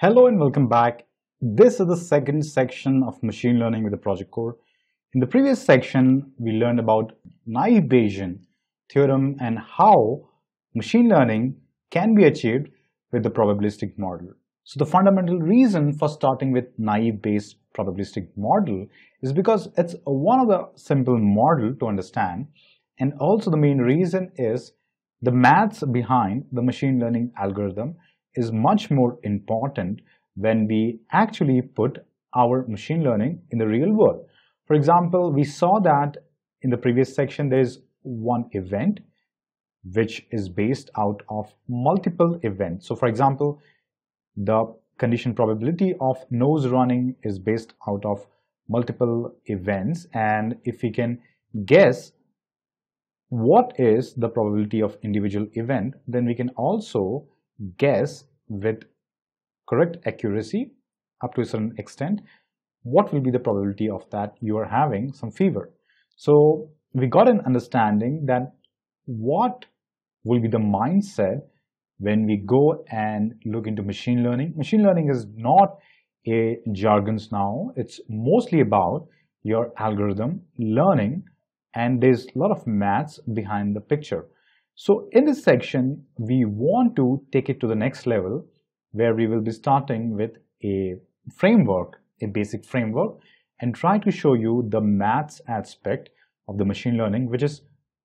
Hello and welcome back. This is the second section of machine learning with the Project Core. In the previous section, we learned about naive Bayesian theorem and how machine learning can be achieved with the probabilistic model. So the fundamental reason for starting with naive-based probabilistic model is because it's one of the simple model to understand, and also the main reason is the maths behind the machine learning algorithm is much more important when we actually put our machine learning in the real world. For example, we saw that in the previous section there is one event which is based out of multiple events. So for example, the condition probability of nose running is based out of multiple events, and if we can guess what is the probability of individual event, then we can also guess with correct accuracy up to a certain extent what will be the probability of that you are having some fever. So we got an understanding that what will be the mindset when we go and look into machine learning. Machine learning is not a jargon now, it's mostly about your algorithm learning, and there's a lot of maths behind the picture. So in this section, we want to take it to the next level where we will be starting with a framework, a basic framework, and try to show you the maths aspect of the machine learning, which is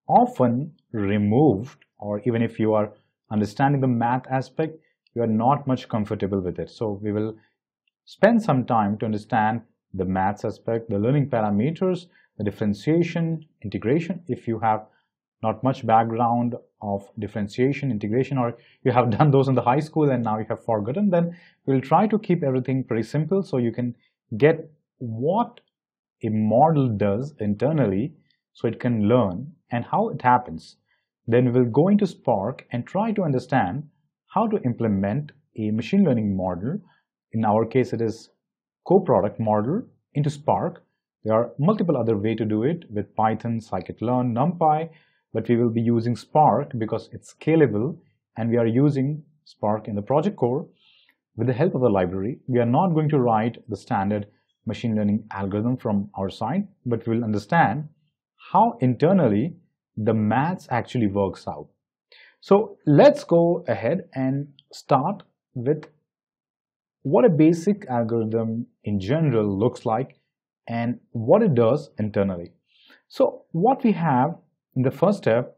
often removed, or even if you are understanding the math aspect, you are not much comfortable with it. So we will spend some time to understand the maths aspect, the learning parameters, the differentiation, integration, if you have not much background of differentiation, integration, or you have done those in the high school and now you have forgotten, then we'll try to keep everything pretty simple so you can get what a model does internally so it can learn and how it happens. Then we'll go into Spark and try to understand how to implement a machine learning model. In our case, it is co-product model into Spark. There are multiple other ways to do it with Python, scikit-learn, NumPy, but we will be using Spark because it's scalable, and we are using Spark in the Project Core with the help of the library. We are not going to write the standard machine learning algorithm from our side, but we will understand how internally the maths actually works out. So let's go ahead and start with what a basic algorithm in general looks like and what it does internally. So what we have in the first step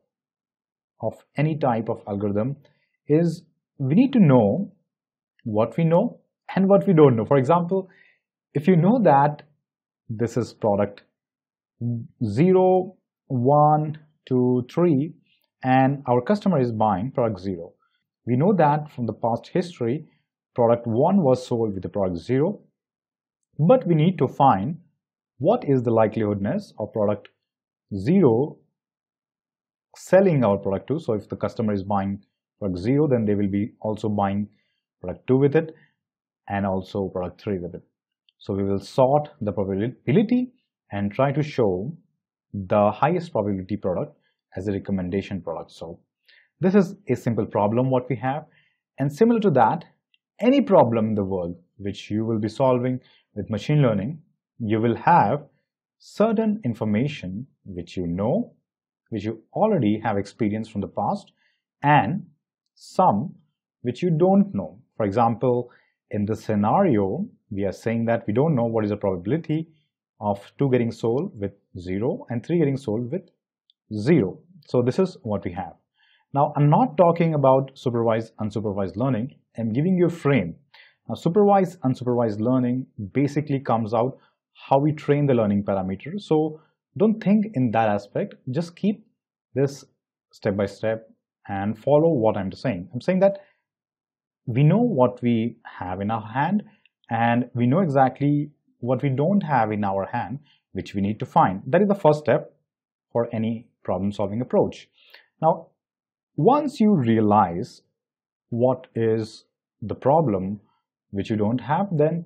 of any type of algorithm is we need to know what we know and what we don't know. For example, if you know that this is product 0, 1, 2, 3, and our customer is buying product 0. We know that from the past history, product 1 was sold with the product 0, but we need to find what is the likeliness of product 0 selling our product 2. So if the customer is buying product 0, then they will be also buying product 2 with it and also product 3 with it. So we will sort the probability and try to show the highest probability product as a recommendation product. So this is a simple problem what we have, and similar to that, any problem in the world which you will be solving with machine learning, you will have certain information which you know, which you already have experience from the past, and some which you don't know. For example, in this scenario, we are saying that we don't know what is the probability of 2 getting sold with 0 and 3 getting sold with 0. So this is what we have. Now, I'm not talking about supervised, unsupervised learning. I'm giving you a frame. Now, supervised, unsupervised learning basically comes out how we train the learning parameter. So don't think in that aspect, just keep this step by step and follow what I'm saying. I'm saying that we know what we have in our hand, and we know exactly what we don't have in our hand, which we need to find. That is the first step for any problem solving approach. Now, once you realize what is the problem which you don't have, then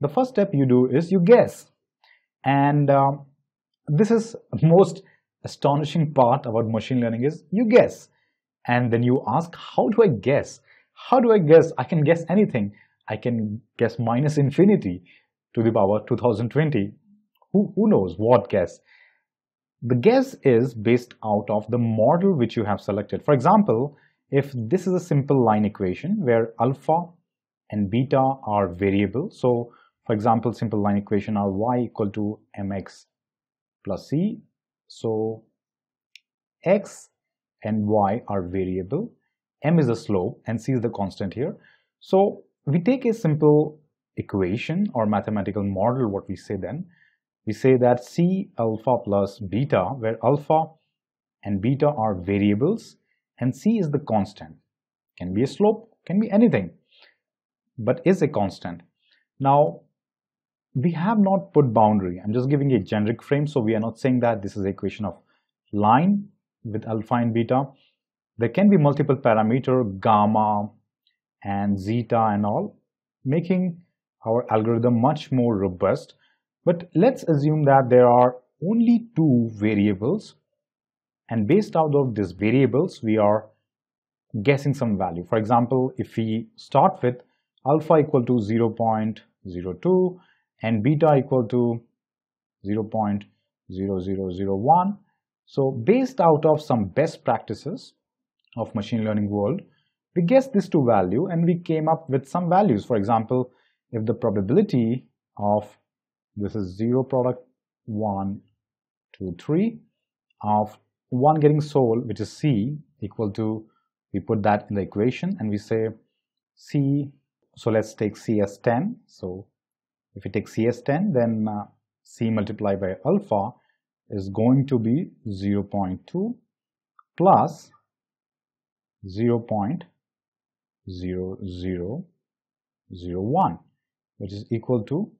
the first step you do is you guess. And this is the most astonishing part about machine learning is you guess. And then you ask, how do I guess? How do I guess? I can guess anything. I can guess minus infinity to the power 2020. Who knows what guess? The guess is based out of the model which you have selected. For example, if this is a simple line equation where alpha and beta are variables, so for example, simple line equation are y equal to mx plus c, so x and y are variable, m is a slope and c is the constant here. So we take a simple equation or mathematical model. What we say then, we say that c alpha plus beta, where alpha and beta are variables and c is the constant, can be a slope, can be anything, but is a constant. Now we have not put boundary, I'm just giving a generic frame, so we are not saying that this is the equation of line with alpha and beta. There can be multiple parameter, gamma and zeta and all, making our algorithm much more robust. But let's assume that there are only two variables, and based out of these variables we are guessing some value. For example, if we start with alpha equal to 0.02 and beta equal to 0.0001, so based out of some best practices of machine learning world, we guessed these two values and we came up with some values. For example, if the probability of this is 0 product 1, 2, 3 of 1 getting sold, which is C, equal to, we put that in the equation and we say C, so let's take C as 10. So if we take C as 10, then C multiplied by alpha is going to be 0.2 plus 0.0001, which is equal to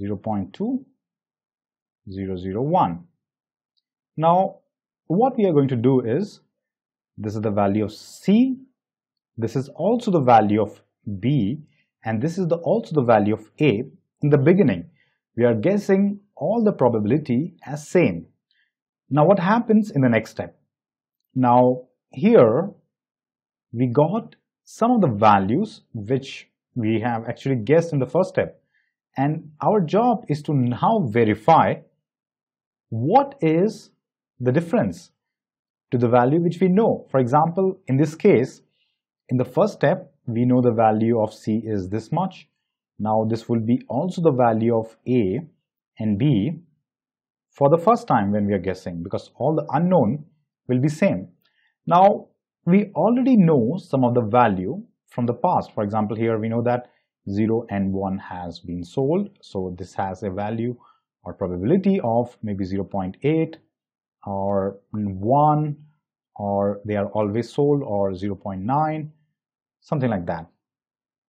0.2001. Now what we are going to do is, this is the value of C, this is also the value of B, and this is also the value of A. In the beginning we are guessing all the probability as same. Now what happens in the next step? Now here we got some of the values which we have actually guessed in the first step, and our job is to now verify what is the difference to the value which we know. For example, in this case, in the first step we know the value of C is this much. Now this will be also the value of A and B for the first time when we are guessing, because all the unknown will be same. Now we already know some of the value from the past. For example, here we know that 0 and 1 has been sold, so this has a value or probability of maybe 0.8 or 1, or they are always sold, or 0.9, something like that.